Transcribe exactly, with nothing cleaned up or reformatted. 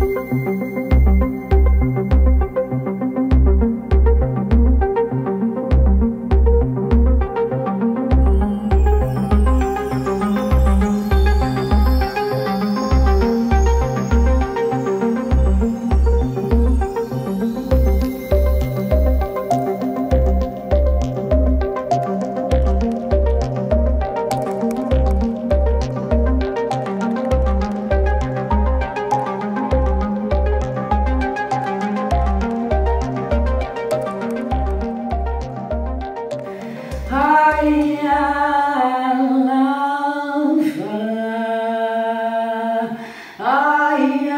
I love her. I